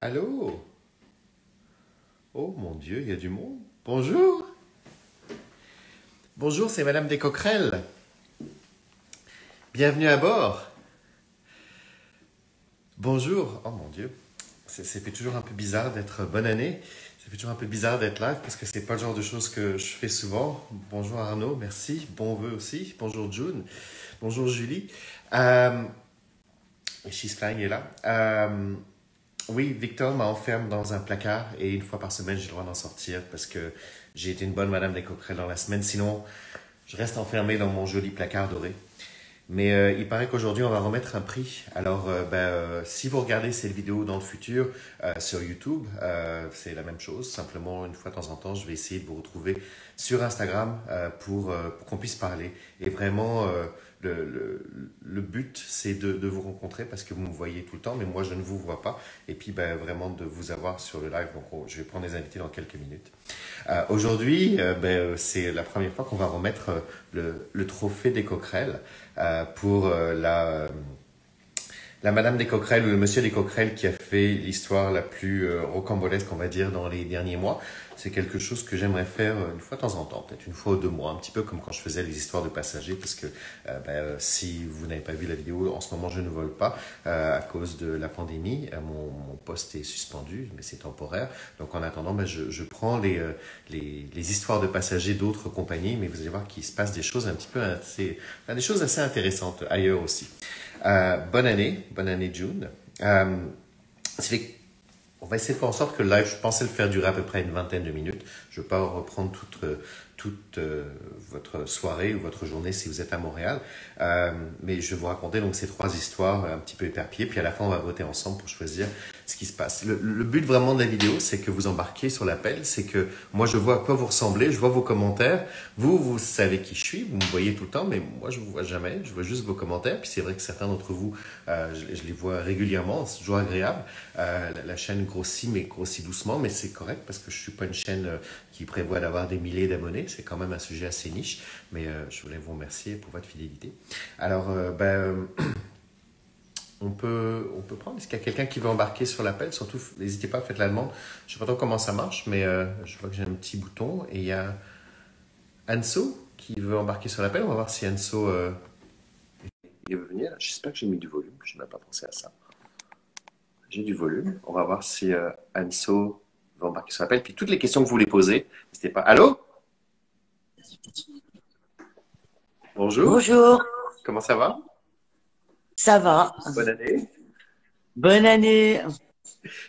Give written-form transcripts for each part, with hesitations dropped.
Allô? Oh mon Dieu, il y a du monde. Bonjour! Bonjour, c'est Madame des Coquerelles. Bienvenue à bord. Bonjour. Oh mon Dieu, ça fait toujours un peu bizarre d'être bonne année. Ça fait toujours un peu bizarre d'être live parce que c'est pas le genre de choses que je fais souvent. Bonjour Arnaud, merci. Bon vœu aussi. Bonjour June. Bonjour Julie. She's flying est là. Oui, Victor m'enferme dans un placard et une fois par semaine, j'ai le droit d'en sortir parce que j'ai été une bonne Madame des Coquerelles dans la semaine. Sinon, je reste enfermé dans mon joli placard doré. Mais il paraît qu'aujourd'hui, on va remettre un prix. Alors, si vous regardez cette vidéo dans le futur sur YouTube, c'est la même chose. Simplement, une fois de temps en temps, je vais essayer de vous retrouver sur Instagram pour qu'on puisse parler. Et vraiment... Le but, c'est de vous rencontrer parce que vous me voyez tout le temps, mais moi, je ne vous vois pas. Et puis, ben, vraiment, de vous avoir sur le live. Donc, je vais prendre les invités dans quelques minutes. Aujourd'hui, c'est la première fois qu'on va remettre le trophée des Coquerelles pour la Madame des Coquerelles ou le Monsieur des Coquerelles qui a fait l'histoire la plus rocambolesque, on va dire, dans les derniers mois. C'est quelque chose que j'aimerais faire une fois de temps en temps, peut-être une fois ou deux mois, un petit peu comme quand je faisais les histoires de passagers, parce que si vous n'avez pas vu la vidéo, en ce moment je ne vole pas à cause de la pandémie. Mon poste est suspendu, mais c'est temporaire. Donc en attendant, je prends les histoires de passagers d'autres compagnies, mais vous allez voir qu'il se passe des choses un petit peu des choses assez intéressantes ailleurs aussi. Bonne année June. On va essayer de faire en sorte que le live, je pensais le faire durer à peu près une vingtaine de minutes. Je ne vais pas reprendre toute votre soirée ou votre journée si vous êtes à Montréal. Mais je vais vous raconter donc ces trois histoires un petit peu éparpillées. Puis à la fin, on va voter ensemble pour choisir ce qui se passe. Le but vraiment de la vidéo, c'est que vous embarquiez sur l'appel. C'est que moi, je vois à quoi vous ressemblez. Je vois vos commentaires. Vous savez qui je suis. Vous me voyez tout le temps, mais moi, je ne vous vois jamais. Je vois juste vos commentaires. Puis c'est vrai que certains d'entre vous, je les vois régulièrement. C'est toujours agréable. La chaîne grossit, mais grossit doucement. Mais c'est correct parce que je ne suis pas une chaîne qui prévoit d'avoir des milliers d'abonnés. C'est quand même un sujet assez niche. Mais je voulais vous remercier pour votre fidélité. Alors, On peut prendre. Est-ce qu'il y a quelqu'un qui veut embarquer sur l'appel? Surtout, n'hésitez pas, faites la demande. Je ne sais pas trop comment ça marche, mais je vois que j'ai un petit bouton. Et il y a Anso qui veut embarquer sur l'appel. On va voir si Anso veut venir. J'espère que j'ai mis du volume. Je n'ai pas pensé à ça. J'ai du volume. On va voir si Anso veut embarquer sur l'appel. Puis toutes les questions que vous voulez poser, n'hésitez pas. Allô? Bonjour. Bonjour. Comment ça va? Ça va. Bonne année. Bonne année.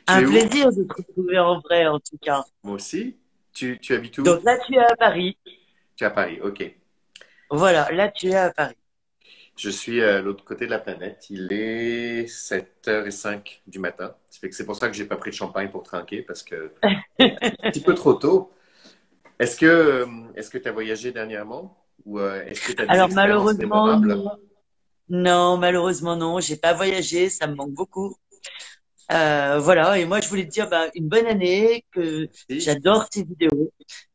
Un plaisir de te retrouver en vrai, en tout cas. Moi aussi. Tu habites où? Donc là, tu es à Paris. Tu es à Paris, ok. Voilà, là, tu es à Paris. Je suis à l'autre côté de la planète. Il est 7h05 du matin. C'est pour ça que je n'ai pas pris de champagne pour trinquer, parce que c'est un petit peu trop tôt. Est-ce que tu as voyagé dernièrement? Ou est-ce que tu as des expériences malheureusement, mémorables? Non, malheureusement non, j'ai pas voyagé, ça me manque beaucoup. Voilà, et moi je voulais te dire une bonne année, que j'adore tes vidéos,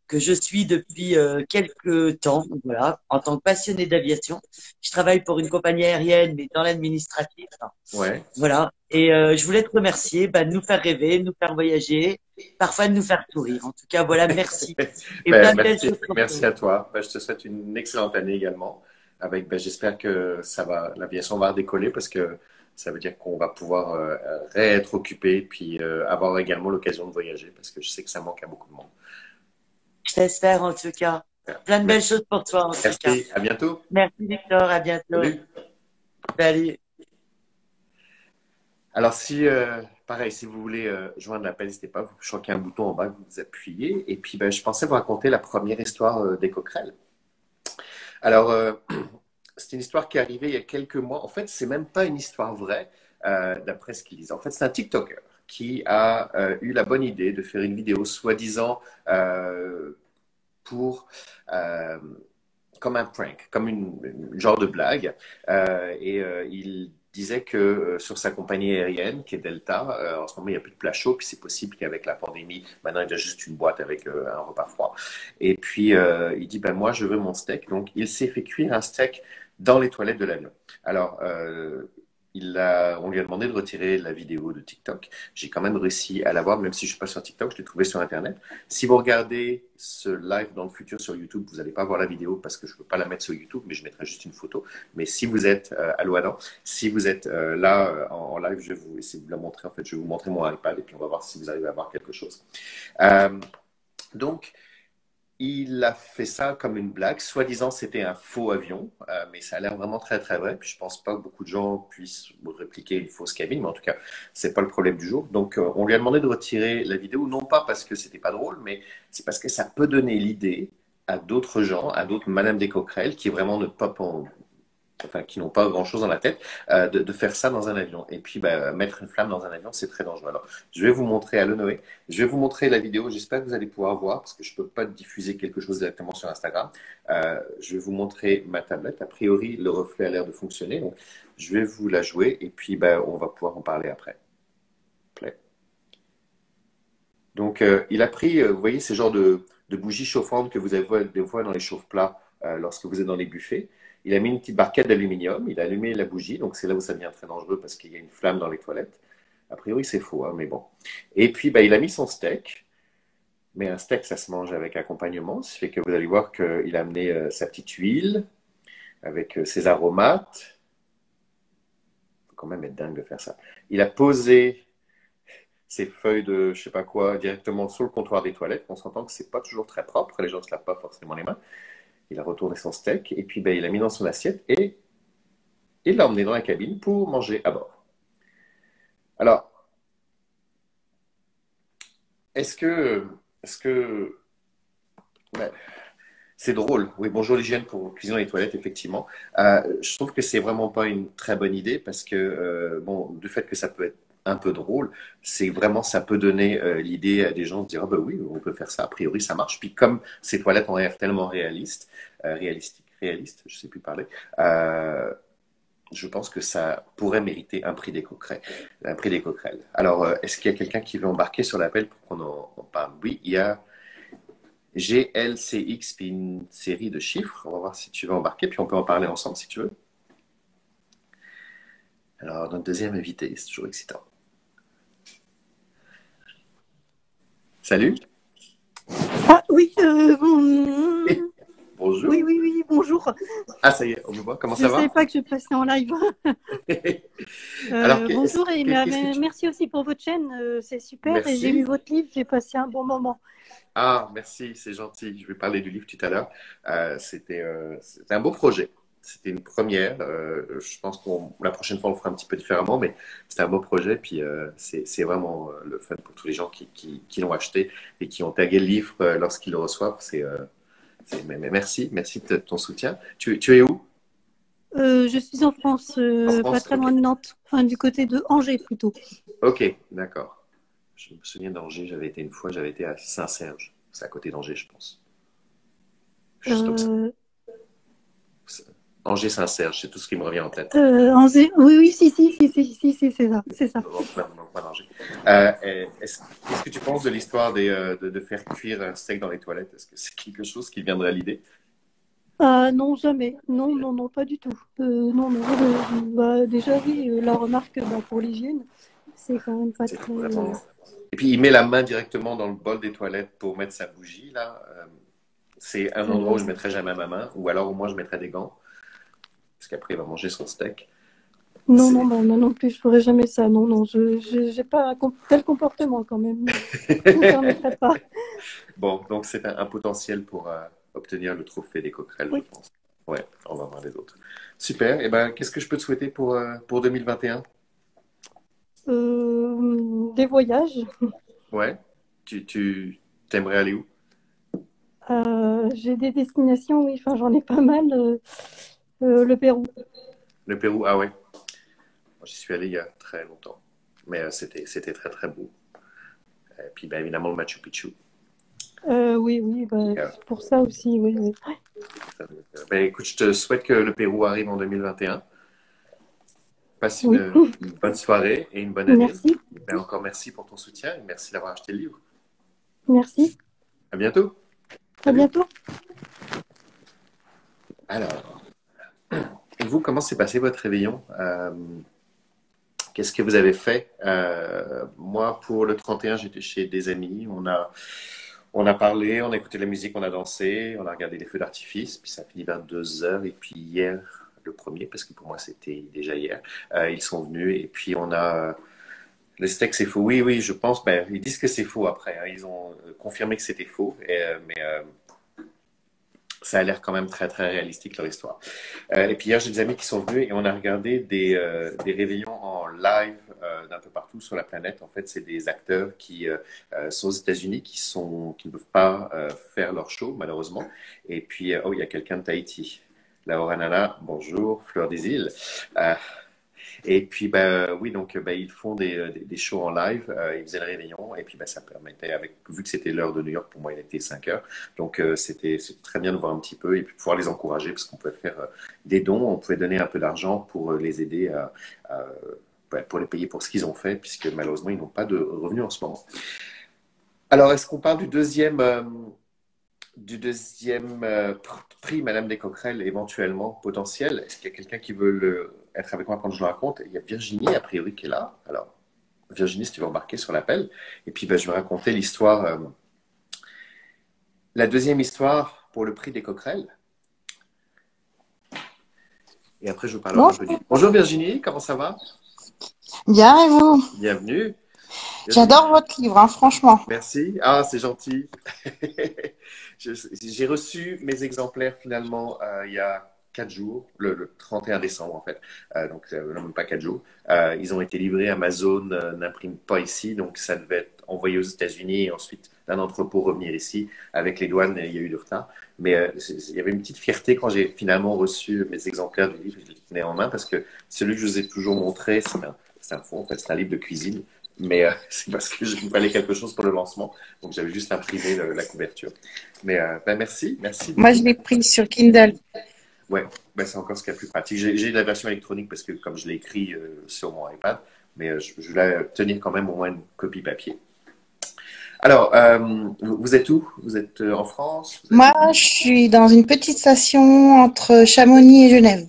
que je suis depuis quelques temps, voilà, en tant que passionnée d'aviation. Je travaille pour une compagnie aérienne, mais dans l'administratif. Ouais. Voilà, et je voulais te remercier de nous faire rêver, de nous faire voyager, parfois de nous faire sourire. En tout cas, voilà, merci. Et merci à toi. Je te souhaite une excellente année également. J'espère que l'aviation va redécoller parce que ça veut dire qu'on va pouvoir être occupé puis avoir également l'occasion de voyager parce que je sais que ça manque à beaucoup de monde. Je t'espère en tout cas. Plein de belles choses pour toi en tout cas. Merci, à bientôt. Merci Victor, à bientôt. Salut. Salut. Alors si, pareil, si vous voulez joindre l'appel, n'hésitez pas, vous choquez un bouton en bas, vous appuyez. Et puis je pensais vous raconter la première histoire des Coquerelles. Alors, c'est une histoire qui est arrivée il y a quelques mois. En fait, c'est même pas une histoire vraie, d'après ce qu'ils disent. En fait, c'est un TikToker qui a eu la bonne idée de faire une vidéo soi-disant comme un prank, comme une genre de blague. Il disait que sur sa compagnie aérienne, qui est Delta, en ce moment, il n'y a plus de plat chaud, puis c'est possible qu'avec la pandémie, maintenant, il y a juste une boîte avec un repas froid. Et puis, il dit, moi, je veux mon steak. Donc, il s'est fait cuire un steak dans les toilettes de l'avion. Alors, on lui a demandé de retirer la vidéo de TikTok. J'ai quand même réussi à la voir, même si je ne suis pas sur TikTok, je l'ai trouvée sur Internet. Si vous regardez ce live dans le futur sur YouTube, vous n'allez pas voir la vidéo parce que je ne peux pas la mettre sur YouTube, mais je mettrai juste une photo. Mais si vous êtes à Loadan, si vous êtes là en live, je vais vous essayer de vous la montrer. En fait, je vais vous montrer mon iPad et puis on va voir si vous arrivez à voir quelque chose. Donc, il a fait ça comme une blague. Soi-disant, c'était un faux avion, mais ça a l'air vraiment très, très vrai. Puis je ne pense pas que beaucoup de gens puissent répliquer une fausse cabine, mais en tout cas, ce n'est pas le problème du jour. Donc, on lui a demandé de retirer la vidéo, non pas parce que ce n'était pas drôle, mais c'est parce que ça peut donner l'idée à d'autres gens, à d'autres Madame des Coquerelles qui vraiment ne pas... qui n'ont pas grand-chose dans la tête, de faire ça dans un avion. Et puis, mettre une flamme dans un avion, c'est très dangereux. Alors, je vais vous montrer à Noé. Je vais vous montrer la vidéo. J'espère que vous allez pouvoir voir, parce que je ne peux pas diffuser quelque chose directement sur Instagram. Je vais vous montrer ma tablette. A priori, le reflet a l'air de fonctionner. Donc, je vais vous la jouer. Et puis, on va pouvoir en parler après. Play. Donc, il a pris, vous voyez, ces genres de bougies chauffantes que vous avez des fois dans les chauffe-plats lorsque vous êtes dans les buffets. Il a mis une petite barquette d'aluminium, il a allumé la bougie, donc c'est là où ça devient très dangereux parce qu'il y a une flamme dans les toilettes. A priori, c'est faux, hein, mais bon. Et puis, il a mis son steak, mais un steak, ça se mange avec accompagnement, ce qui fait que vous allez voir qu'il a amené sa petite huile avec ses aromates. Il faut quand même être dingue de faire ça. Il a posé ses feuilles de je ne sais pas quoi directement sur le comptoir des toilettes. On s'entend que ce n'est pas toujours très propre, les gens ne se lavent pas forcément les mains. Il a retourné son steak et puis il l'a mis dans son assiette et il l'a emmené dans la cabine pour manger à bord. Alors, est-ce que c'est drôle? Oui, bonjour l'hygiène pour cuisiner les toilettes, effectivement. Je trouve que c'est vraiment pas une très bonne idée parce que, du fait que ça peut être un peu drôle, c'est vraiment, ça peut donner l'idée à des gens de dire, ah ben oui, on peut faire ça, a priori ça marche. Puis comme ces toilettes ont l'air tellement réalistes, je sais plus parler, je pense que ça pourrait mériter un prix des coquerelles. Alors, est-ce qu'il y a quelqu'un qui veut embarquer sur l'appel pour qu'on en parle? Oui, il y a GLCX, puis une série de chiffres. On va voir si tu veux embarquer, puis on peut en parler ensemble si tu veux. Alors, notre deuxième invité, c'est toujours excitant. Salut. Ah oui, bonjour. Oui, bonjour. Ah, ça y est, on me voit, comment ça va? Je ne savais pas que je passais en live. Alors, bonjour et merci aussi pour votre chaîne, c'est super. Merci. Et j'ai lu votre livre, j'ai passé un bon moment. Ah, merci, c'est gentil. Je vais parler du livre tout à l'heure. C'était un beau projet. C'était une première. Je pense que la prochaine fois, on le fera un petit peu différemment, mais c'était un beau projet. Puis c'est vraiment le fun pour tous les gens qui l'ont acheté et qui ont tagué le livre lorsqu'ils le reçoivent. Mais merci de ton soutien. Tu es où? Je suis en France, pas très loin de Nantes, enfin du côté de Angers plutôt. Ok, d'accord. Je me souviens d'Angers, j'avais été à Saint-Serge. C'est à côté d'Angers, je pense. Juste comme ça. Angers Saint-Serge, c'est tout ce qui me revient en tête. Angers, oui, si, c'est ça, c'est ça. Qu'est-ce que tu penses de l'histoire de faire cuire un steak dans les toilettes? Est-ce que c'est quelque chose qui viendrait à l'idée? Non, jamais. Non, pas du tout. Déjà, oui, la remarque pour l'hygiène, c'est quand même pas très... Et puis, il met la main directement dans le bol des toilettes pour mettre sa bougie, là. C'est un endroit où je ne mettrai jamais ma main, ou alors au moins je mettrai des gants. Parce qu'après, il va manger son steak. Non plus, je ne ferai jamais ça. Non, je n'ai pas tel comportement quand même. Je ne permettrai pas. Bon, donc c'est un potentiel pour obtenir le trophée des coquerelles, oui. Je pense. Ouais, on va voir les autres. Super. Et qu'est-ce que je peux te souhaiter pour 2021 ? Des voyages. Ouais. Tu aimerais aller où ? J'ai des destinations, oui. Enfin, j'en ai pas mal. Le Pérou. Le Pérou, ah ouais. J'y suis allé il y a très longtemps. Mais c'était très, très beau. Et puis, évidemment, le Machu Picchu. Oui, c'est pour ça aussi. Oui. Écoute, je te souhaite que le Pérou arrive en 2021. Passe une bonne soirée et une bonne année. Merci. Encore merci pour ton soutien et merci d'avoir acheté le livre. Merci. À bientôt. À bientôt. Alors, vous, comment s'est passé votre réveillon Qu'est-ce que vous avez fait? Moi, pour le 31, j'étais chez des amis. On a parlé, on a écouté la musique, on a dansé, on a regardé les feux d'artifice. Puis ça a fini vers 2 heures. Et puis hier, le premier, parce que pour moi, c'était déjà hier, ils sont venus. Et puis on a... Le steak, c'est faux. Oui, je pense. Ben, ils disent que c'est faux après. Hein. Ils ont confirmé que c'était faux. Mais ça a l'air quand même très, très réalistique, leur histoire. Et puis hier, j'ai des amis qui sont venus et on a regardé des réveillons en live d'un peu partout sur la planète. En fait, c'est des acteurs qui sont aux États-Unis, qui ne peuvent pas faire leur show, malheureusement. Et puis, oh, il y a quelqu'un de Tahiti. Laura Nana, bonjour, Fleur des Îles. Et puis, bah, oui, donc bah, ils font des shows en live, ils faisaient le réveillon, et puis bah, ça permettait, vu que c'était l'heure de New York, pour moi il était 5 heures, donc c'était très bien de voir un petit peu, et puis pouvoir les encourager, parce qu'on pouvait faire des dons, on pouvait donner un peu d'argent pour les aider pour les payer pour ce qu'ils ont fait, puisque malheureusement ils n'ont pas de revenus en ce moment. Alors, est-ce qu'on parle du deuxième prix Madame des Coquerelles éventuellement potentiel? Est-ce qu'il y a quelqu'un qui veut être avec moi quand je le raconte? Il y a Virginie, a priori, qui est là. Alors, Virginie, si tu veux embarquer sur l'appel. Et puis, ben, je vais raconter l'histoire. La deuxième histoire pour le prix des Coquerelles. Et après, je vous parlerai un peu du... Bonjour Virginie, comment ça va? Bien, et vous? Bienvenue. J'adore votre livre, hein, franchement. Merci. Ah, c'est gentil. J'ai reçu mes exemplaires finalement il y a 4 jours, le 31 décembre en fait. Donc, non, même pas 4 jours. Ils ont été livrés. Amazon n'imprime pas ici, donc ça devait être envoyé aux États-Unis et ensuite d'un entrepôt revenir ici. Avec les douanes, il y a eu du retard. Mais il y avait une petite fierté quand j'ai finalement reçu mes exemplaires du livre. Je les tenais en main parce que celui que je vous ai toujours montré, c'est un fond, en fait, c'est un livre de cuisine. Mais c'est parce que je me valais quelque chose pour le lancement. Donc, j'avais juste imprimé la couverture. Mais bah, merci. Moi, je l'ai pris sur Kindle. Ouais, bah, c'est encore ce qu'il y a de plus pratique. J'ai la version électronique parce que comme je l'ai écrit sur mon iPad, mais je voulais tenir quand même au moins une copie papier. Alors, vous êtes où? Vous êtes en France? Moi, je suis dans une petite station entre Chamonix et Genève.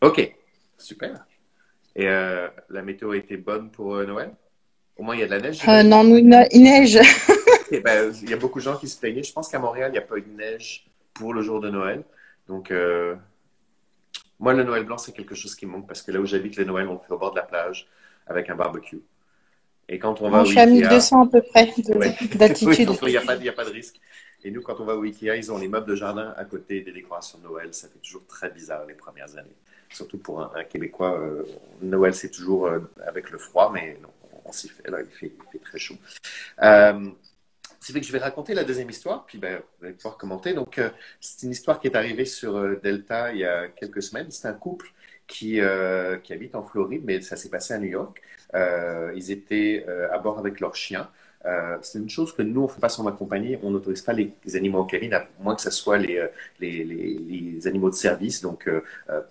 Ok, super. Et la météo a été bonne pour Noël? Au moins, il y a de la neige. Non, nous, il neige. Et ben, il y a beaucoup de gens qui se plaignaient. Je pense qu'à Montréal, il n'y a pas eu de neige pour le jour de Noël. Donc, moi, le Noël blanc, c'est quelque chose qui me manque parce que là où j'habite, le Noël, on le fait au bord de la plage avec un barbecue. Et quand on va au Ikea… Je suis à 1200 à peu près d'altitude. Oui, il n'y a pas de risque. Et nous, quand on va au Ikea, ils ont les meubles de jardin à côté des décorations de Noël. Ça fait toujours très bizarre les premières années. Surtout pour un Québécois, Noël, c'est toujours avec le froid, mais non. On s'y fait, là, il fait très chaud. C'est vrai que je vais raconter la deuxième histoire, puis ben, vous allez pouvoir commenter. Donc, c'est une histoire qui est arrivée sur Delta il y a quelques semaines. C'est un couple qui habite en Floride, mais ça s'est passé à New York. Ils étaient à bord avec leur chien. C'est une chose que nous, on ne fait pas sans ma compagnie. On n'autorise pas les animaux en cabine, à moins que ce soit les animaux de service. Donc,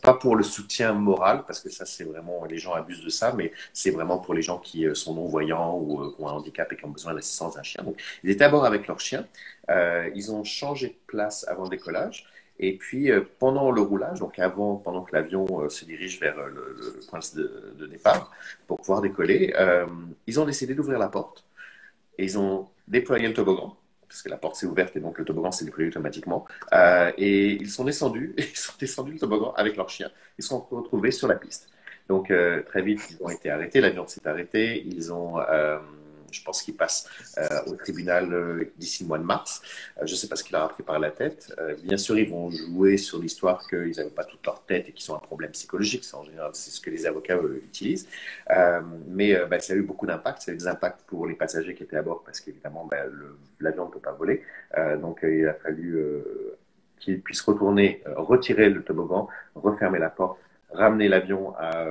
pas pour le soutien moral, parce que ça, c'est vraiment… Les gens abusent de ça, mais c'est vraiment pour les gens qui sont non-voyants ou qui ont un handicap et qui ont besoin de l'assistance d'un chien. Donc, ils étaient à bord avec leur chien. Ils ont changé de place avant le décollage. Et puis, pendant le roulage, donc pendant que l'avion se dirige vers le point de départ pour pouvoir décoller, ils ont décidé d'ouvrir la porte. Et ils ont déployé le toboggan, parce que la porte s'est ouverte et donc le toboggan s'est déployé automatiquement. Et ils sont descendus, le toboggan avec leur chien. Ils se sont retrouvés sur la piste. Donc très vite, ils ont été arrêtés, l'avion s'est arrêté. Ils ont, je pense qu'ils passent au tribunal d'ici le mois de mars. Je ne sais pas ce qu'il leur a pris par la tête. Bien sûr, ils vont jouer sur l'histoire qu'ils n'avaient pas toute leur tête et qu'ils ont un problème psychologique. En général, c'est ce que les avocats utilisent. Mais bah, ça a eu beaucoup d'impact. Ça a eu des impacts pour les passagers qui étaient à bord parce qu'évidemment, bah, l'avion ne peut pas voler. Donc, il a fallu qu'ils puissent retourner, retirer le toboggan, refermer la porte, ramener l'avion à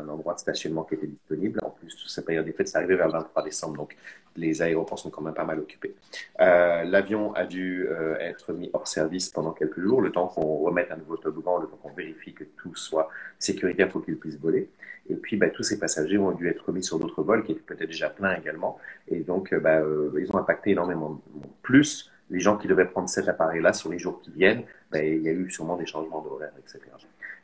un endroit de stationnement qui était disponible. En plus, toute cette période des fêtes, c'est arrivé vers le 23 décembre, donc les aéroports sont quand même pas mal occupés. L'avion a dû être mis hors service pendant quelques jours, le temps qu'on remette un nouveau toboggan, le temps qu'on vérifie que tout soit sécuritaire pour qu'il puisse voler. Et puis, bah, tous ces passagers ont dû être remis sur d'autres vols qui étaient peut-être déjà pleins également. Et donc, bah, ils ont impacté énormément plus les gens qui devaient prendre cet appareil-là sur les jours qui viennent, ben, il y a eu sûrement des changements d'horaire, etc.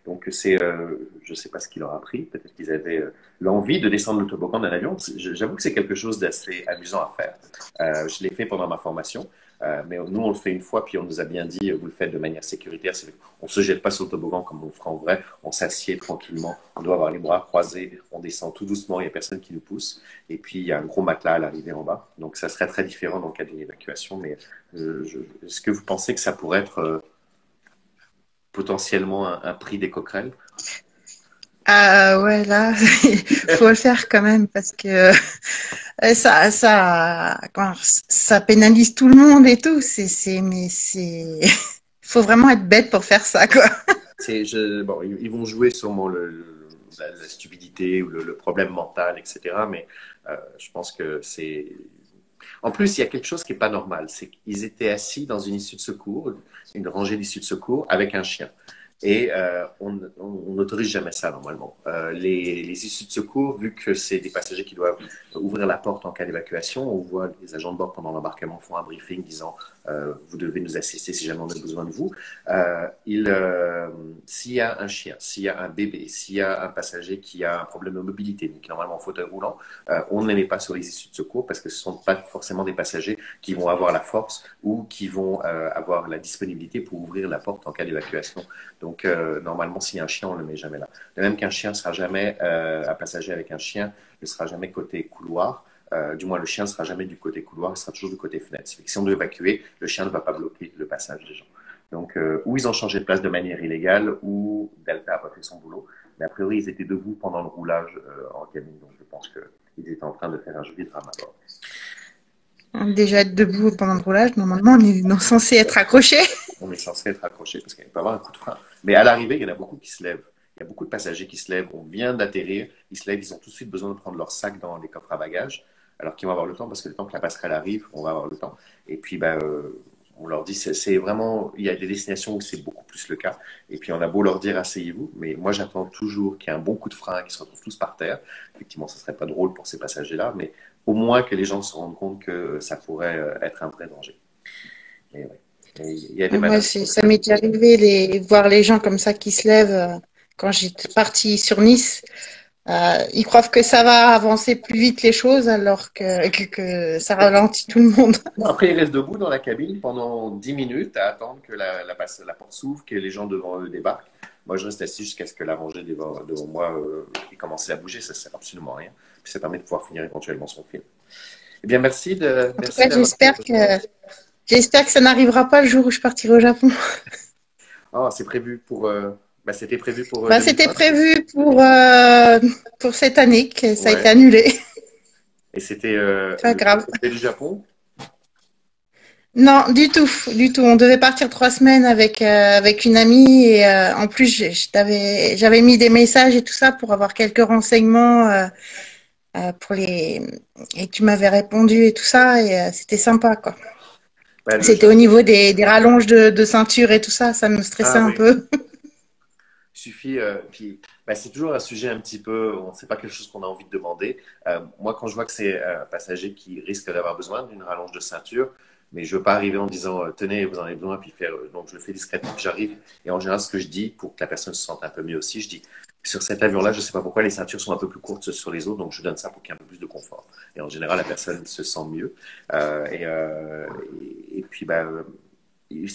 Donc, c'est, je ne sais pas ce qu'il leur a pris. Peut-être qu'ils avaient l'envie de descendre le toboggan d'un avion. J'avoue que c'est quelque chose d'assez amusant à faire. Je l'ai fait pendant ma formation. Mais nous, on le fait une fois, puis on nous a bien dit, vous le faites de manière sécuritaire. On ne se jette pas sur le toboggan comme on le ferait en vrai. On s'assied tranquillement. On doit avoir les bras croisés. On descend tout doucement. Il n'y a personne qui nous pousse. Et puis, il y a un gros matelas à l'arrivée en bas. Donc, ça serait très différent dans le cas d'une évacuation. Mais est-ce que vous pensez que ça pourrait être... potentiellement un prix des coquerelles? Ouais, là, il faut le faire quand même parce que ça pénalise tout le monde et tout. Il faut vraiment être bête pour faire ça, quoi. Bon, ils vont jouer sûrement la stupidité ou le problème mental, etc. Mais je pense que c'est... En plus, il y a quelque chose qui n'est pas normal. C'est qu'ils étaient assis dans une issue de secours, une rangée d'issues de secours avec un chien. Et on n'autorise jamais ça normalement. Les issues de secours, vu que c'est des passagers qui doivent ouvrir la porte en cas d'évacuation, on voit les agents de bord pendant l'embarquement font un briefing disant vous devez nous assister si jamais on a besoin de vous. S'il y a un chien, s'il y a un bébé, s'il y a un passager qui a un problème de mobilité, donc normalement en fauteuil roulant, on ne les met pas sur les issues de secours parce que ce ne sont pas forcément des passagers qui vont avoir la force ou qui vont avoir la disponibilité pour ouvrir la porte en cas d'évacuation. Donc, normalement, s'il y a un chien, on ne le met jamais là. De même qu'un chien ne sera jamais, un passager avec un chien ne sera jamais côté couloir. Du moins, le chien ne sera jamais du côté couloir, il sera toujours du côté fenêtre. Si on doit évacuer, le chien ne va pas bloquer le passage des gens. Donc, ou ils ont changé de place de manière illégale, ou Delta n'a pas fait son boulot. Mais a priori, ils étaient debout pendant le roulage en cabine. Donc, je pense qu'ils étaient en train de faire un joli drame à bord. Déjà être debout pendant le roulage, normalement, on est censé être accroché. On est censé être accroché parce qu'il peut y avoir un coup de frein. Mais à l'arrivée, il y en a beaucoup qui se lèvent. Il y a beaucoup de passagers qui se lèvent. On vient d'atterrir, ils se lèvent, ils ont tout de suite besoin de prendre leur sac dans les coffres à bagages, alors qu'ils vont avoir le temps parce que le temps que la passerelle arrive, on va avoir le temps. Et puis, ben, on leur dit, c'est vraiment, il y a des destinations où c'est beaucoup plus le cas. Et puis, on a beau leur dire, asseyez-vous, mais moi, j'attends toujours qu'il y ait un bon coup de frein, qu'ils se retrouvent tous par terre. Effectivement, ce ne serait pas drôle pour ces passagers-là, mais au moins que les gens se rendent compte que ça pourrait être un vrai danger. Mais ouais. Il y a des ça m'est déjà arrivé de voir les gens comme ça qui se lèvent. Quand j'étais partie sur Nice, ils croient que ça va avancer plus vite les choses alors que ça ralentit tout le monde. Après, ils restent debout dans la cabine pendant 10 minutes à attendre que la porte s'ouvre, que les gens devant eux débarquent. Moi, je reste assis jusqu'à ce que la rangée devant moi commence à bouger. Ça ne sert absolument à rien. Puis ça permet de pouvoir finir éventuellement son film. Eh bien, merci. J'espère que ça n'arrivera pas le jour où je partirai au Japon. Oh, c'est prévu pour. C'était prévu pour. C'était prévu pour cette année, que ça a été annulé. Et c'était. Pas grave. C'était le Japon? Non, du tout, du tout. On devait partir 3 semaines avec une amie et en plus j'avais mis des messages et tout ça pour avoir quelques renseignements et tu m'avais répondu et tout ça et c'était sympa quoi. Ben, c'était au niveau des rallonges de ceinture et tout ça, ça me stressait un peu. Suffit. Puis, c'est toujours un sujet un petit peu, on ne sait pas quelque chose qu'on a envie de demander. Moi, quand je vois que c'est un passager qui risque d'avoir besoin d'une rallonge de ceinture. Mais je ne veux pas arriver en disant « Tenez, vous en avez besoin », puis faire donc je le fais discrètement, j'arrive. Et en général, ce que je dis, pour que la personne se sente un peu mieux aussi, je dis « Sur cet avion-là, je ne sais pas pourquoi, les ceintures sont un peu plus courtes sur les autres, donc je donne ça pour qu'il y ait un peu plus de confort. » Et en général, la personne se sent mieux. Ça ne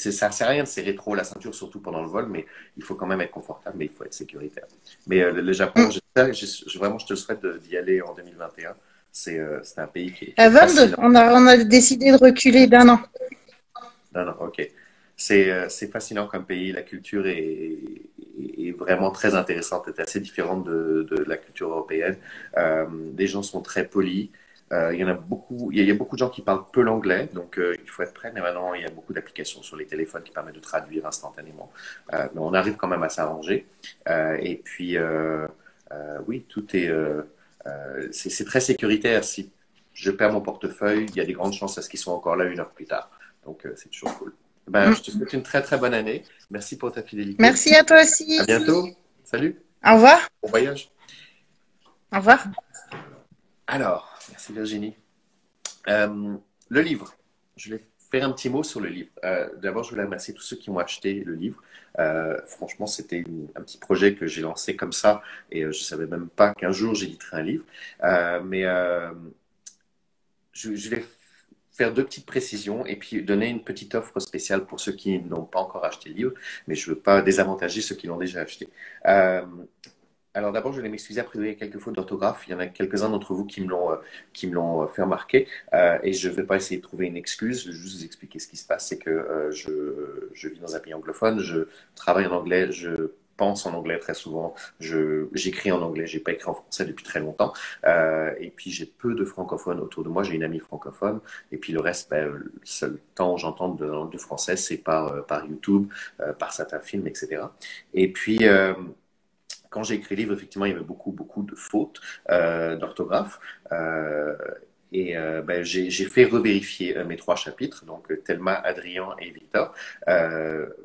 sert à rien de serrer trop la ceinture, surtout pendant le vol, mais il faut quand même être confortable, mais il faut être sécuritaire. Mais le Japon, vraiment, je te souhaite d'y aller en 2021. C'est un pays qui est fascinant. On a décidé de reculer d'un an. Non, non, ok. C'est fascinant comme pays. La culture est vraiment très intéressante. Elle est assez différente de la culture européenne. Les gens sont très polis. Il y a beaucoup de gens qui parlent peu l'anglais, donc il faut être prêt. Mais maintenant, il y a beaucoup d'applications sur les téléphones qui permettent de traduire instantanément. Mais on arrive quand même à s'arranger. Et puis, oui, tout est... c'est très sécuritaire. Si je perds mon portefeuille, il y a des grandes chances à ce qu'ils soient encore là 1 heure plus tard. Donc, c'est toujours cool. Je te souhaite une très, très bonne année. Merci pour ta fidélité. Merci à toi aussi. À bientôt. Salut. Au revoir. Bon voyage. Au revoir. Alors, merci Virginie. Le livre, je l'ai faire un petit mot sur le livre. D'abord, je voulais remercier tous ceux qui ont acheté le livre. Franchement, c'était un petit projet que j'ai lancé comme ça et je savais même pas qu'un jour j'éditerais un livre. Je vais faire deux petites précisions et puis donner une petite offre spéciale pour ceux qui n'ont pas encore acheté le livre, mais je veux pas désavantager ceux qui l'ont déjà acheté. Alors d'abord, je vais m'excuser à priori, il y a quelques fautes d'orthographe. Il y en a quelques-uns d'entre vous qui me l'ont fait remarquer. Et je ne vais pas essayer de trouver une excuse. Je vais juste vous expliquer ce qui se passe. C'est que je vis dans un pays anglophone. Je travaille en anglais. Je pense en anglais très souvent. J'écris en anglais. Je n'ai pas écrit en français depuis très longtemps. Et puis, j'ai peu de francophones autour de moi. J'ai une amie francophone. Et puis, le reste, ben, le seul temps j'entends de la langue de français, c'est par YouTube, par certains films, etc. Et puis... quand j'ai écrit le livre, effectivement, il y avait beaucoup de fautes d'orthographe. Ben, j'ai fait revérifier mes trois chapitres, donc Thelma, Adrien et Victor.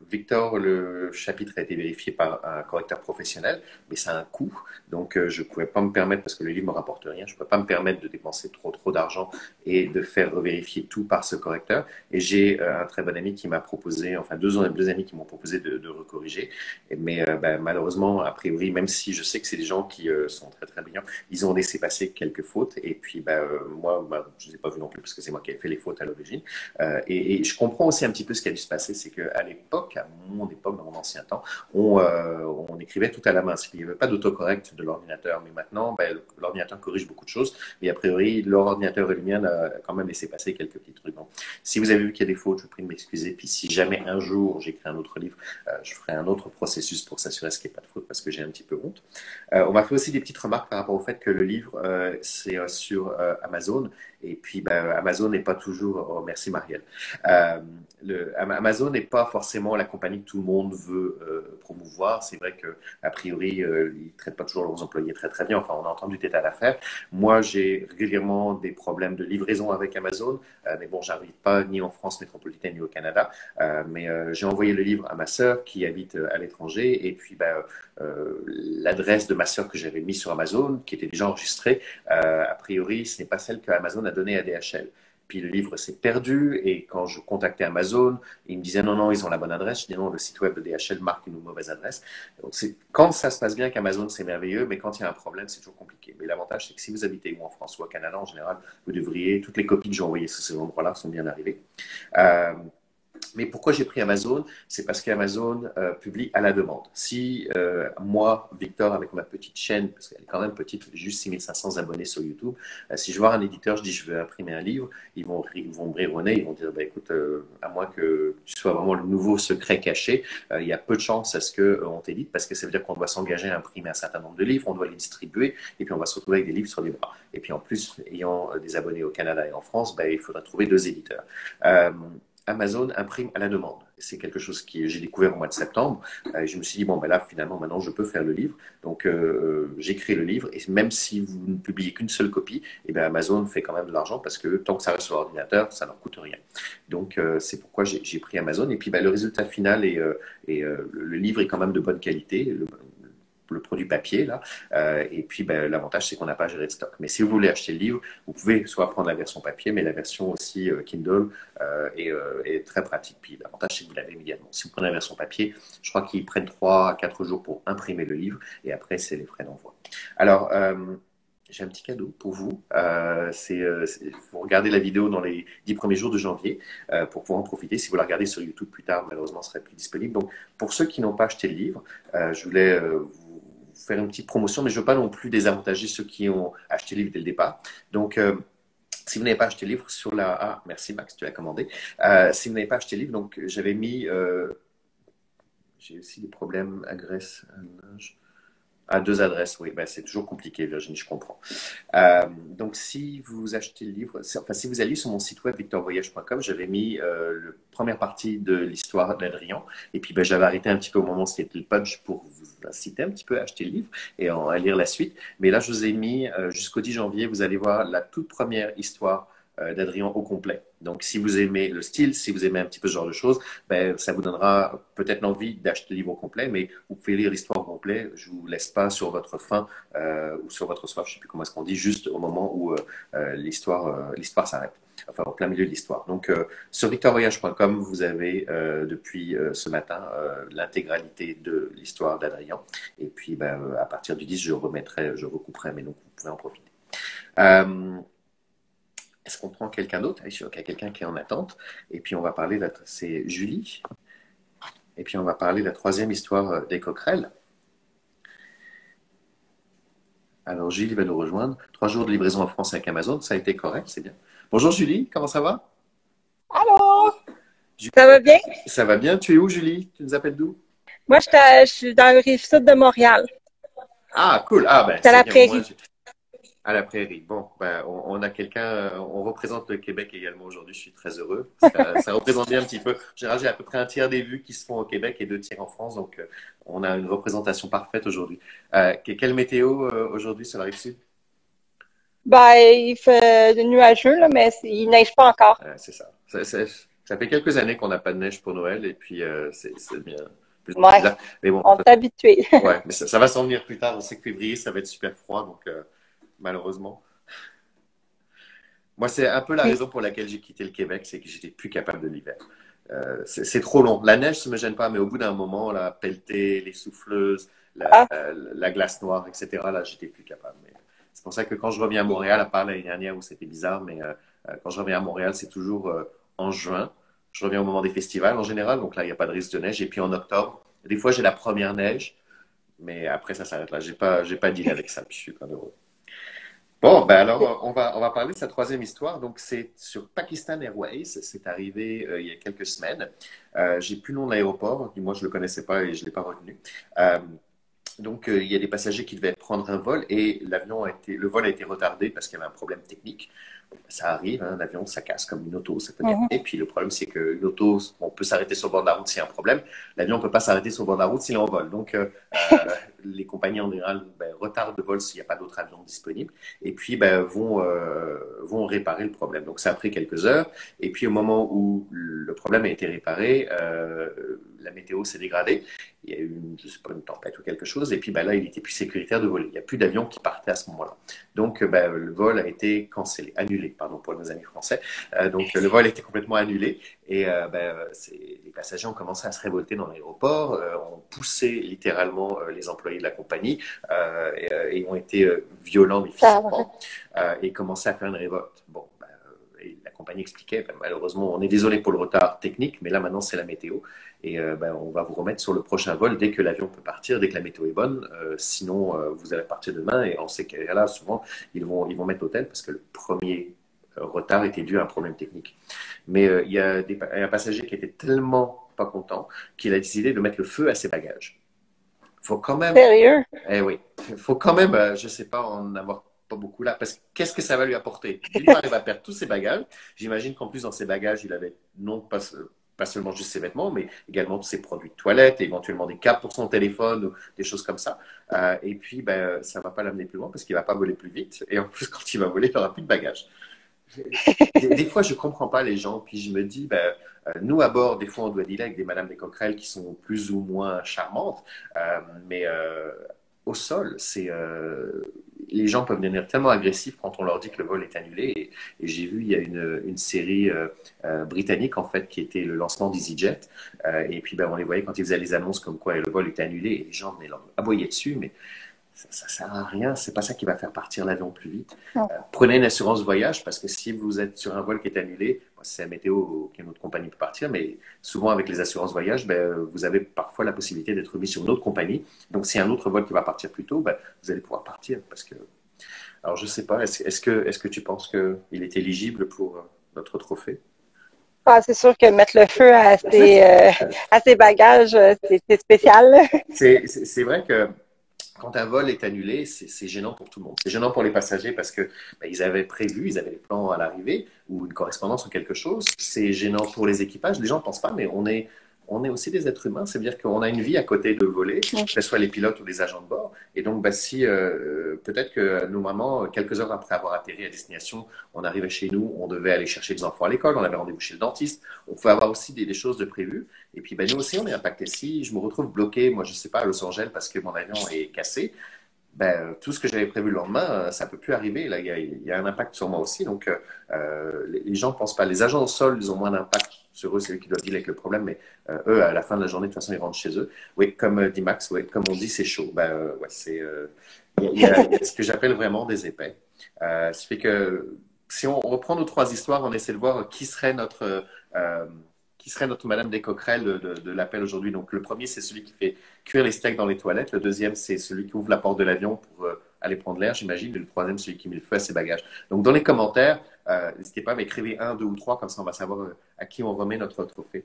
Victor, le chapitre a été vérifié par un correcteur professionnel, mais ça a un coût. Donc, je ne pouvais pas me permettre, parce que le livre ne me rapporte rien, je ne pouvais pas me permettre de dépenser trop d'argent et de faire revérifier tout par ce correcteur. Et j'ai un très bon ami qui m'a proposé, enfin deux amis qui m'ont proposé de recorriger. Mais ben, malheureusement, a priori, même si je sais que c'est des gens qui sont très brillants, ils ont laissé passer quelques fautes. Et puis, ben, moi, je ne les ai pas vus non plus parce que c'est moi qui ai fait les fautes à l'origine. Et je comprends aussi un petit peu ce qui a dû se passer, c'est qu'à l'époque, à mon époque, dans mon ancien temps, on écrivait tout à la main. Il n'y avait pas d'autocorrect de l'ordinateur, mais maintenant, ben, l'ordinateur corrige beaucoup de choses. Mais a priori, leur ordinateur et le mien a quand même laissé passer quelques petits trucs. Donc, si vous avez vu qu'il y a des fautes, je vous prie de m'excuser. Puis si jamais un jour j'écris un autre livre, je ferai un autre processus pour s'assurer qu'il n'y ait pas de fautes parce que j'ai un petit peu honte. On m'a fait aussi des petites remarques par rapport au fait que le livre, c'est sur Amazon. Et puis ben, Amazon n'est pas toujours, oh, merci Marielle, Amazon n'est pas forcément la compagnie que tout le monde veut promouvoir. C'est vrai qu'a priori, ils ne traitent pas toujours leurs employés très bien. Enfin, on a entendu des tas d'affaires. Moi, j'ai régulièrement des problèmes de livraison avec Amazon, mais bon, j'arrive pas ni en France métropolitaine ni au Canada. Mais j'ai envoyé le livre à ma sœur qui habite à l'étranger. Et puis ben, l'adresse de ma sœur que j'avais mise sur Amazon, qui était déjà enregistrée, a priori, ce n'est pas celle que Amazon a donné à DHL. Puis le livre s'est perdu et quand je contactais Amazon, ils me disaient non, ils ont la bonne adresse. Je dis non, le site web de DHL marque une mauvaise adresse. Donc quand ça se passe bien qu'Amazon, c'est merveilleux, mais quand il y a un problème, c'est toujours compliqué. Mais l'avantage, c'est que si vous habitez ou en France ou au Canada, en général, vous devriez, toutes les copies que j'ai envoyées sur ces endroits-là sont bien arrivées. Mais pourquoi j'ai pris Amazon? C'est parce qu'Amazon publie à la demande. Si moi, Victor, avec ma petite chaîne, parce qu'elle est quand même petite, juste 6500 abonnés sur YouTube, si je vois un éditeur, je dis je veux imprimer un livre, ils vont brironner, ils vont dire bah, écoute, à moins que tu sois vraiment le nouveau secret caché, il y a peu de chances à ce qu'on t'édite, parce que ça veut dire qu'on doit s'engager à imprimer un certain nombre de livres, on doit les distribuer, et puis on va se retrouver avec des livres sur les bras. Et puis en plus, ayant des abonnés au Canada et en France, bah, il faudra trouver deux éditeurs. Amazon imprime à la demande. C'est quelque chose que j'ai découvert au mois de septembre. Je me suis dit, bon, ben là, finalement, maintenant, je peux faire le livre. Donc, j'écris le livre. Et même si vous ne publiez qu'une seule copie, eh ben, Amazon fait quand même de l'argent parce que tant que ça reste sur l'ordinateur, ça ne leur coûte rien. Donc, c'est pourquoi j'ai pris Amazon. Et puis, ben, le résultat final, le livre est quand même de bonne qualité. Le produit papier, là. Et puis, ben, l'avantage, c'est qu'on n'a pas géré de stock. Mais si vous voulez acheter le livre, vous pouvez soit prendre la version papier, mais la version aussi Kindle est très pratique. Puis l'avantage, c'est que vous l'avez immédiatement. Si vous prenez la version papier, je crois qu'ils prennent 3 à 4 jours pour imprimer le livre. Et après, c'est les frais d'envoi. Alors, j'ai un petit cadeau pour vous. Vous regardez la vidéo dans les 10 premiers jours de janvier pour pouvoir en profiter. Si vous la regardez sur YouTube plus tard, malheureusement, ce ne sera plus disponible. Donc, pour ceux qui n'ont pas acheté le livre, je voulais vous faire une petite promotion, mais je ne veux pas non plus désavantager ceux qui ont acheté le livre dès le départ. Donc, si vous n'avez pas acheté le livre sur la... Ah, merci Max, tu l'as commandé. Si vous n'avez pas acheté le livre, donc j'avais mis... J'ai aussi des problèmes à Grèce, à linge... À 2 adresses, oui, ben, c'est toujours compliqué, Virginie, je comprends. Donc, si vous achetez le livre, enfin, si vous allez sur mon site web victorvoyage.com, j'avais mis la première partie de l'histoire d'Adrien, et puis ben, j'avais arrêté un petit peu au moment où c'était le punch pour vous inciter un petit peu à acheter le livre et à lire la suite. Mais là, je vous ai mis jusqu'au 10 janvier, vous allez voir la toute première histoire d'Adrien au complet. Donc, si vous aimez le style, si vous aimez un petit peu ce genre de choses, ben, ça vous donnera peut-être l'envie d'acheter le livre au complet, mais vous pouvez lire l'histoire au complet. Je ne vous laisse pas sur votre faim ou sur votre soif, je ne sais plus comment est-ce qu'on dit, juste au moment où l'histoire s'arrête. enfin en plein milieu de l'histoire. Donc sur victorvoyage.com, vous avez depuis ce matin l'intégralité de l'histoire d'Adrien. Et puis ben, à partir du 10, je recouperai, mais donc vous pouvez en profiter. Est-ce qu'on prend quelqu'un d'autre? Il y a quelqu'un qui est en attente. Et puis on va parler, c'est Julie. Et puis on va parler de la troisième histoire des coquerelles. Alors Julie va nous rejoindre. 3 jours de livraison en France avec Amazon, ça a été correct, c'est bien. Bonjour Julie, comment ça va? Allô? Ça va bien? Ça va bien. Tu es où Julie? Tu nous appelles d'où? Moi, je suis dans le rive sud de Montréal. Ah, cool. Ah, ben, c'est à la Prairie. Moi, à la Prairie. Bon, ben, on a quelqu'un, on représente le Québec également aujourd'hui, je suis très heureux. Ça représente bien un petit peu. J'ai à peu près 1/3 des vues qui se font au Québec et 2/3 en France, donc on a une représentation parfaite aujourd'hui. Quelle météo aujourd'hui sur la rive sud? Ben, il fait nuageux, là, mais il neige pas encore. C'est ça. Ça fait quelques années qu'on n'a pas de neige pour Noël et puis c'est bien. Ouais. Mais bon, on est habitué. Ouais, mais ça va s'en venir plus tard. On sait que février, ça va être super froid, donc malheureusement. Moi, c'est un peu la raison pour laquelle j'ai quitté le Québec, c'est que j'étais plus capable de l'hiver. C'est trop long. La neige, ça ne me gêne pas, mais au bout d'un moment, la pelletée, les souffleuses, la glace noire, etc., là, j'étais plus capable. C'est pour ça que quand je reviens à Montréal, à part l'année dernière où c'était bizarre, mais quand je reviens à Montréal, c'est toujours en juin. Je reviens au moment des festivals en général, donc là, il n'y a pas de risque de neige. Et puis en octobre, des fois, j'ai la première neige, mais après, ça s'arrête là. Je n'ai pas dealé avec ça, puis je suis quand même heureux. Bon, ben alors, on va parler de sa troisième histoire. Donc, c'est sur Pakistan Airways. C'est arrivé il y a quelques semaines. J'ai plus le nom de l'aéroport. Du moins, je ne le connaissais pas et je ne l'ai pas retenu. Donc, il y a des passagers qui devaient prendre un vol et le vol a été retardé parce qu'il y avait un problème technique. Ça arrive, hein, un avion, ça casse comme une auto. Ça peut bien. Et puis, le problème, c'est qu'une auto, on peut s'arrêter sur le bord de la route s'il y a un problème. L'avion ne peut pas s'arrêter sur le bord de la route s'il est en vol. Donc, les compagnies, en général, ben, retardent le vol s'il n'y a pas d'autres avions disponibles. Et puis, ben, vont réparer le problème. Donc, ça a pris quelques heures. Et puis, au moment où le problème a été réparé, la météo s'est dégradée. Il y a eu, je ne sais pas, une tempête ou quelque chose. Et puis, ben, là, il n'était plus sécuritaire de voler. Il n'y a plus d'avion qui partait à ce moment-là. Donc, ben, le vol a été cancellé, annulé, pardon, pour nos amis français. Donc, le vol était complètement annulé. Et ben, les passagers ont commencé à se révolter dans l'aéroport, ont poussé littéralement les employés de la compagnie et ont été violents, mais physiquement, et commencé à faire une révolte. Bon, ben, et la compagnie expliquait, ben, malheureusement, on est désolé pour le retard technique, mais là, maintenant, c'est la météo. Et ben, on va vous remettre sur le prochain vol dès que l'avion peut partir, dès que la météo est bonne. Sinon, vous allez partir demain. Et on sait que là, souvent, ils vont mettre l'hôtel parce que le premier retard était dû à un problème technique. Mais il y a un passager qui était tellement pas content qu'il a décidé de mettre le feu à ses bagages. Faut quand même. Sérieux? Eh oui. Faut quand même, je sais pas, en avoir pas beaucoup là, parce que qu'est-ce que ça va lui apporter? D'une part, il va perdre tous ses bagages. J'imagine qu'en plus, dans ses bagages, il avait pas seulement juste ses vêtements, mais également ses produits de toilette, et éventuellement des câbles pour son téléphone, ou des choses comme ça. Et puis, ben, ça ne va pas l'amener plus loin parce qu'il ne va pas voler plus vite. Et en plus, quand il va voler, il n'aura plus de bagages. Des fois, je ne comprends pas les gens. Puis je me dis, ben, nous, à bord, des fois, on doit dealer avec des Madame des Coquerelles qui sont plus ou moins charmantes. Mais au sol, c'est... les gens peuvent devenir tellement agressifs quand on leur dit que le vol est annulé. Et j'ai vu, il y a une série britannique, en fait, qui était le lancement d'EasyJet. Et puis, ben, on les voyait quand ils faisaient les annonces comme quoi le vol est annulé. Et les gens venaient leur aboyer dessus, mais ça ne sert à rien. Ce n'est pas ça qui va faire partir l'avion plus vite. Prenez une assurance voyage, parce que si vous êtes sur un vol qui est annulé, c'est la météo qu'une autre compagnie peut partir, mais souvent avec les assurances voyage, ben, vous avez parfois la possibilité d'être mis sur une autre compagnie. Donc, s'il y a un autre vol qui va partir plus tôt, ben, vous allez pouvoir partir. Parce que... Alors, je ne sais pas, est-ce que tu penses qu'il est éligible pour notre trophée? Ah, c'est sûr que mettre le feu à ses bagages, c'est spécial. C'est vrai que quand un vol est annulé, c'est gênant pour tout le monde. C'est gênant pour les passagers parce que ben, ils avaient prévu, ils avaient des plans à l'arrivée ou une correspondance ou quelque chose. C'est gênant pour les équipages. Les gens ne pensent pas, mais on est aussi des êtres humains. C'est-à-dire qu'on a une vie à côté de voler, que ce soit les pilotes ou les agents de bord. Et donc, ben, si peut-être que nos mamans, quelques heures après avoir atterri à destination, on arrivait chez nous, on devait aller chercher les enfants à l'école, on avait rendez-vous chez le dentiste. On pouvait avoir aussi des choses de prévues. Et puis, ben, nous aussi, on est impacté. Si je me retrouve bloqué, moi, je ne sais pas, à Los Angeles parce que mon avion est cassé, ben, tout ce que j'avais prévu le lendemain, ça ne peut plus arriver. Là, il y a un impact sur moi aussi. Donc, les gens ne pensent pas. Les agents au sol, ils ont moins d'impact sur eux. C'est eux qui doivent dealer avec le problème. Mais eux, à la fin de la journée, de toute façon, ils rentrent chez eux. Oui, comme dit Max, oui, comme on dit, c'est chaud. Ben, ouais, c'est, il y a ce que j'appelle vraiment des épais. Ça fait que si on reprend nos trois histoires, on essaie de voir qui serait notre Madame des Coquerelles de l'appel aujourd'hui. Donc, le premier, c'est celui qui fait cuire les steaks dans les toilettes. Le deuxième, c'est celui qui ouvre la porte de l'avion pour aller prendre l'air, j'imagine. Et le troisième, celui qui met le feu à ses bagages. Donc, dans les commentaires, n'hésitez pas à m'écrire 1, 2 ou 3, comme ça, on va savoir à qui on remet notre trophée.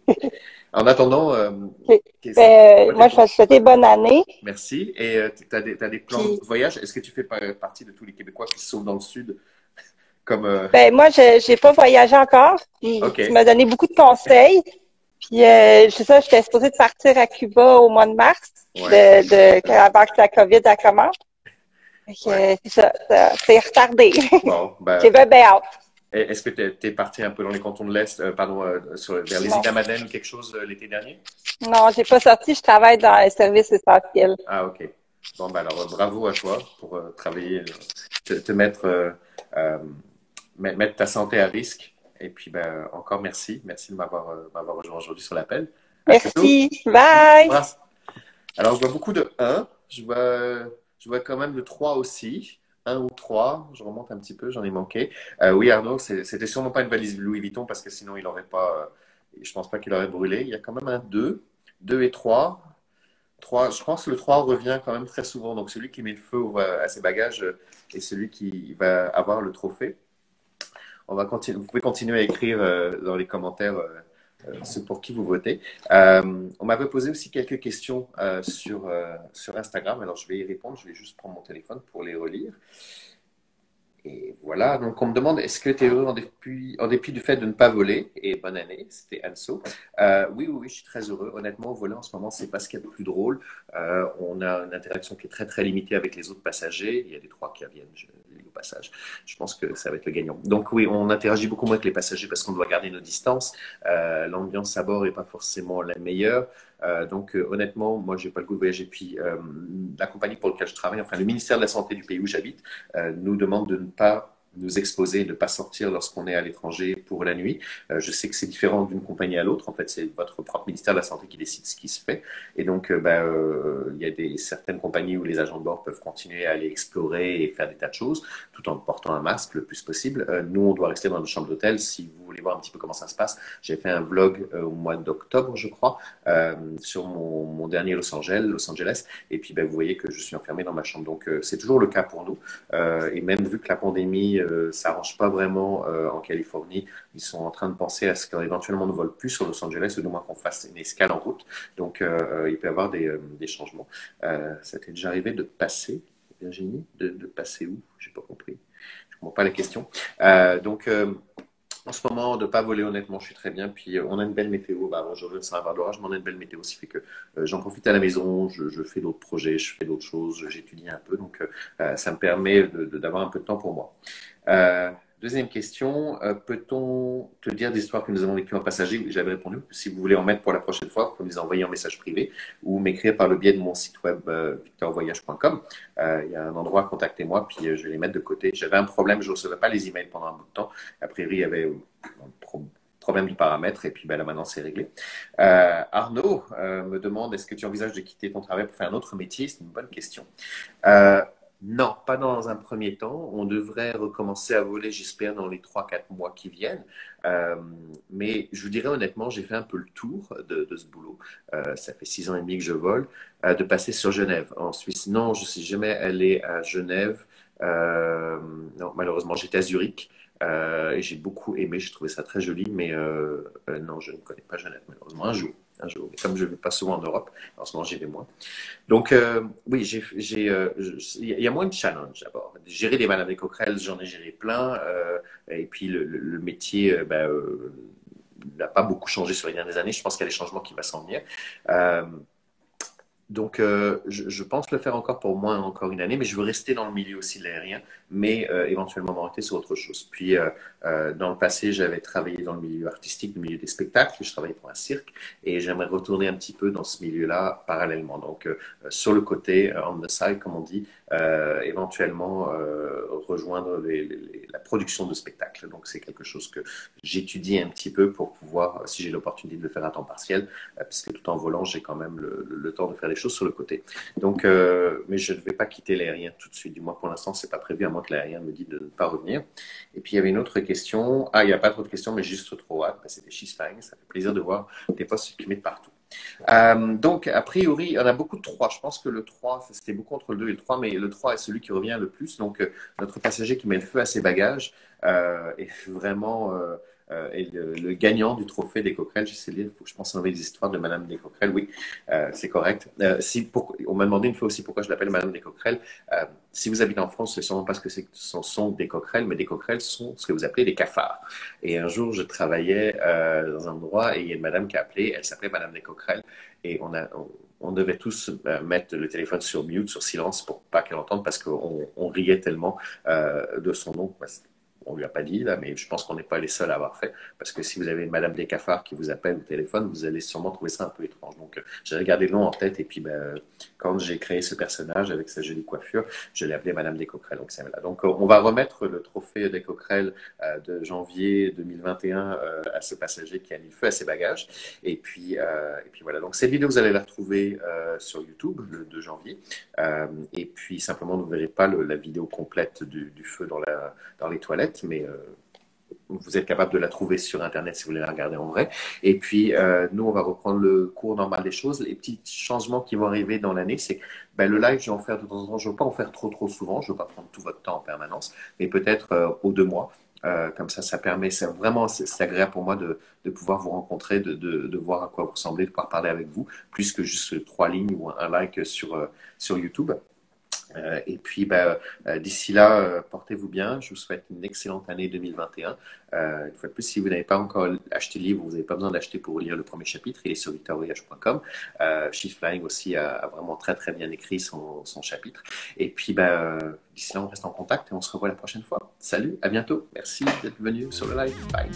En attendant, moi, je vais te souhaiter bonne année. Merci. Et tu as des plans de voyage. Est-ce que tu fais partie de tous les Québécois qui se sauvent dans le Sud? Comme ben, moi, je n'ai pas voyagé encore. Okay. Tu m'as donné beaucoup de conseils. Puis, c'est ça, j'étais supposée de partir à Cuba au mois de mars, ouais. Avant que la COVID a commencé. Ouais. C'est retardé. Bon, ben, j'ai bien hâte. Est-ce que tu es partie un peu dans les cantons de l'Est, vers les îles Madeleine ou quelque chose l'été dernier? Non, je n'ai pas sorti. Je travaille dans les services essentiels. Ah, OK. Bon, ben alors, bravo à toi pour travailler, te mettre... mettre ta santé à risque. Et puis, ben, encore merci. Merci de m'avoir rejoint aujourd'hui sur l'appel. Merci. Bye. Alors, je vois beaucoup de 1. Je vois quand même le 3 aussi. 1 ou 3. Je remonte un petit peu. J'en ai manqué. Oui, Arnaud, c'était sûrement pas une valise Louis Vuitton parce que sinon, il n'aurait pas... je pense pas qu'il aurait brûlé. Il y a quand même un 2. 2 et 3. 3, je pense que le 3 revient quand même très souvent. Donc, celui qui met le feu à ses bagages est celui qui va avoir le trophée. Vous pouvez continuer à écrire dans les commentaires ce pour qui vous votez. On m'avait posé aussi quelques questions sur Instagram. Alors, je vais y répondre. Je vais juste prendre mon téléphone pour les relire. Et voilà. Donc, on me demande, est-ce que tu es heureux en dépit du fait de ne pas voler? Et bonne année, c'était Anso. Oui, je suis très heureux. Honnêtement, voler en ce moment, c'est pas ce qu'il y a de plus drôle. On a une interaction qui est très, très limitée avec les autres passagers. Il y a des 3 qui reviennent. Passage. Je pense que ça va être le gagnant. Donc oui, on interagit beaucoup moins avec les passagers parce qu'on doit garder nos distances. L'ambiance à bord n'est pas forcément la meilleure. Donc honnêtement, moi, j'ai pas le goût de voyager. Puis la compagnie pour laquelle je travaille, enfin le ministère de la Santé du pays où j'habite, nous demande de ne pas nous exposer, ne pas sortir lorsqu'on est à l'étranger pour la nuit. Je sais que c'est différent d'une compagnie à l'autre. En fait, c'est votre propre ministère de la Santé qui décide ce qui se fait. Et donc, il y a certaines compagnies où les agents de bord peuvent continuer à aller explorer et faire des tas de choses, tout en portant un masque le plus possible. Nous, on doit rester dans nos chambres d'hôtel. Si vous voulez voir un petit peu comment ça se passe, j'ai fait un vlog au mois d'octobre, je crois, sur mon dernier Los Angeles. Et puis, vous voyez que je suis enfermé dans ma chambre. Donc, c'est toujours le cas pour nous. Et même vu que la pandémie ça n'arrange pas vraiment en Californie. Ils sont en train de penser à ce qu'éventuellement on ne vole plus sur Los Angeles, ou du moins qu'on fasse une escale en route. Donc, il peut y avoir des changements. Ça t'est déjà arrivé de passer, Virginie? De passer où? Je n'ai pas compris. Je ne comprends pas la question. En ce moment, de ne pas voler, honnêtement, je suis très bien. Puis, on a une belle météo. Aujourd'hui, sans avoir d'orage, mais on a une belle météo. Ce qui fait que j'en profite à la maison. Je fais d'autres projets, je fais d'autres choses. J'étudie un peu. Donc, ça me permet d'avoir un peu de temps pour moi. Deuxième question. Peut-on te dire des histoires que nous avons vécues en passager? J'avais répondu. Si vous voulez en mettre pour la prochaine fois, vous pouvez me les envoyer en message privé ou m'écrire par le biais de mon site web victorvoyage.com. Il y a un endroit, contactez-moi, puis je vais les mettre de côté. J'avais un problème, je ne recevais pas les emails pendant un bout de temps. La Prairie, il y avait un problème du paramètre, et puis là maintenant c'est réglé. Arnaud me demande, est-ce que tu envisages de quitter ton travail pour faire un autre métier? C'est une bonne question. Non, pas dans un premier temps. On devrait recommencer à voler, j'espère, dans les 3-4 mois qui viennent. Mais je vous dirais honnêtement, j'ai fait un peu le tour de ce boulot. Ça fait 6 ans et demi que je vole, de passer sur Genève, en Suisse. Non, je ne suis jamais allé à Genève. Non, malheureusement, j'étais à Zurich. Et j'ai beaucoup aimé, j'ai trouvé ça très joli. Mais non, je ne connais pas Genève, malheureusement, un jour. Et comme je ne vais pas souvent en Europe, en ce moment, j'y vais moins. Donc, oui, il y a moins de challenge d'abord. Gérer des Madame des Coquerelles, j'en ai géré plein. Et puis, le métier n'a pas beaucoup changé sur les dernières années. Je pense qu'il y a des changements qui vont s'en venir. Donc, je pense le faire encore pour moi, encore une année, mais je veux rester dans le milieu aussi de l'aérien, mais éventuellement m'orienter sur autre chose. Puis, Dans le passé, j'avais travaillé dans le milieu artistique, le milieu des spectacles, je travaillais pour un cirque et j'aimerais retourner un petit peu dans ce milieu-là parallèlement. Donc, sur le côté, on the side, comme on dit, éventuellement rejoindre la production de spectacles. Donc, c'est quelque chose que j'étudie un petit peu pour pouvoir, si j'ai l'opportunité de le faire à temps partiel, puisque tout en volant, j'ai quand même le temps de faire des choses sur le côté. Donc, mais je ne vais pas quitter l'aérien tout de suite. Du moins, pour l'instant, c'est pas prévu, à moins que l'aérien me dise de ne pas revenir. Et puis, il y avait une autre question. Ah, il n'y a pas trop de questions, mais juste trop hâte. C'était She's Flying. Ça fait plaisir de voir des posts circuler partout. Donc, a priori, il y en a beaucoup de 3. Je pense que le 3, c'était beaucoup entre le 2 et le 3, mais le 3 est celui qui revient le plus. Donc, notre passager qui met le feu à ses bagages est vraiment... et le gagnant du trophée des Coquerelles, j'essaie de lire, faut que je pense enlever les histoires de Madame des Coquerelles, oui, c'est correct. On m'a demandé une fois aussi pourquoi je l'appelle Madame des Coquerelles. Si vous habitez en France, c'est sûrement pas ce que sont des coquerelles, mais des coquerelles sont ce que vous appelez des cafards. Et un jour, je travaillais dans un endroit et il y a une madame qui a appelé, elle s'appelait Madame des Coquerelles, et on devait tous mettre le téléphone sur mute, sur silence, pour pas qu'elle entende, parce qu'on riait tellement de son nom. On lui a pas dit, là, mais je pense qu'on n'est pas les seuls à avoir fait. Parce que si vous avez une Madame des Cafards qui vous appelle au téléphone, vous allez sûrement trouver ça un peu étrange. Donc, j'avais gardé le nom en tête. Et puis, ben, quand j'ai créé ce personnage avec sa jolie coiffure, je l'ai appelé Madame des Coquerelles. Donc, on va remettre le trophée des Coquerelles de janvier 2021 à ce passager qui a mis le feu à ses bagages. Et puis voilà. Donc, cette vidéo, vous allez la retrouver sur YouTube le 2 janvier. Et puis, simplement, vous ne verrez pas la vidéo complète du feu dans les toilettes. Mais vous êtes capable de la trouver sur Internet si vous voulez la regarder en vrai. Et puis, nous, on va reprendre le cours normal des choses. Les petits changements qui vont arriver dans l'année, c'est ben, le live, je vais en faire de temps en temps. Je ne veux pas en faire trop souvent. Je ne veux pas prendre tout votre temps en permanence. Mais peut-être aux 2 mois. Comme ça, ça permet, c'est vraiment, c'est agréable pour moi de pouvoir vous rencontrer, de voir à quoi vous ressemblez, de pouvoir parler avec vous, plus que juste 3 lignes ou un like sur YouTube. Et puis, bah, d'ici là, portez-vous bien. Je vous souhaite une excellente année 2021. Une fois de plus, si vous n'avez pas encore acheté le livre, vous n'avez pas besoin d'acheter pour lire le premier chapitre. Il est sur victorvoyage.com. She's Flying aussi a vraiment très bien écrit son chapitre. Et puis, bah, d'ici là, on reste en contact et on se revoit la prochaine fois. Salut, à bientôt. Merci d'être venu sur le live. Bye.